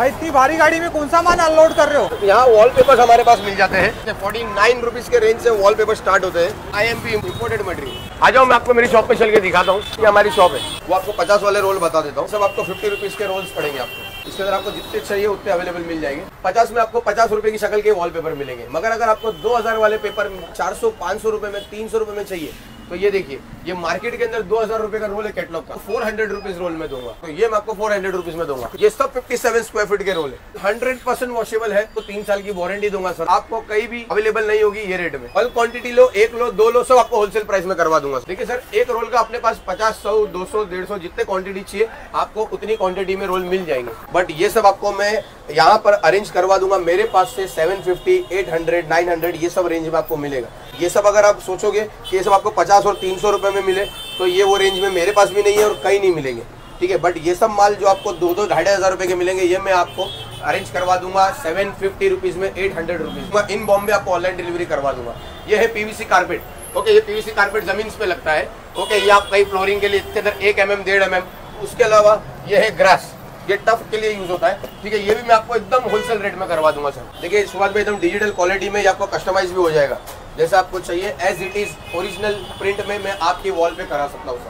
भाई इतनी भारी गाड़ी में कौन सा माल अनलोड कर रहे हो? यहाँ वॉलपेपर्स हमारे पास मिल जाते हैं 49 रुपीज के रेंज से वॉलपेपर स्टार्ट होते हैं। IMP imported material. आ जाओ मैं आपको मेरी शॉप पे चल के दिखाता हूँ। ये हमारी शॉप है, वो आपको 50 वाले रोल बता देता हूँ। सब आपको 50 रुपीज के रोल्स पड़ेंगे आपको। इसके अंदर आपको जितने चाहिए उतने अवेलेबल मिल जाएंगे। 50 में आपको 50 रुपए की शक्ल के वॉलपेपर मिलेंगे। मगर अगर आपको 2000 वाले पेपर 400-500 रुपए में 300 रुपए में चाहिए तो ये देखिए, ये मार्केट के अंदर 2000 रुपए का रोल है कैटलॉग का, 400 रुपीज रोल में दूंगा। तो ये मैं आपको 400 रुपीज में दूंगा। ये सब 57 स्क्वायर फीट के रोल है। 100% वॉशेबल है तो 3 साल की वारंटी दूंगा सर। आपको कहीं भी अवेलेबल नहीं होगी ये रेट में। बल्क क्वांटिटी लो, 1 लो 2 लो सब आपको होलसेल प्राइस में करवा दूंगा। देखिए सर, एक रोल का अपने पास 50, 100, 200, 150 जितने क्वांटिटी चाहिए आपको उतनी क्वांटिटी में रोल मिल जाएंगे। बट ये सब आपको मैं यहाँ पर अरेंज करवा दूंगा। मेरे पास से 750, 800, 900 ये सब रेंज में आपको मिलेगा। ये सब अगर आप सोचोगे कि ये सब आपको 50 और 300 रुपए में मिले तो ये वो रेंज में मेरे पास भी नहीं है और कहीं नहीं मिलेंगे, ठीक है। बट ये सब माल जो आपको 2-2, 2,500 रुपए के मिलेंगे ये मैं आपको अरेंज करवा दूंगा 750 रुपीज में, 800 रुपीज में। इन बॉम्बे आपको ऑनलाइन डिलीवरी करवा दूंगा। ये है PVC कारपेट, ओके। ये PVC कारपेट जमीन पे लगता है, ओके। ये आप कहीं फ्लोरिंग के लिए इसके अंदर 1 mm, 1.5 mm। उसके अलावा ये है ग्रास, ये टफ के लिए यूज होता है, ठीक है। ये भी मैं आपको एकदम होलसेल रेट में करवा दूंगा सर। देखिए इस बात में एकदम डिजिटल क्वालिटी में आपको कस्टमाइज भी हो जाएगा जैसा आपको चाहिए। As it is original print में मैं आपकी वॉल पे करा सकता हूँ सर।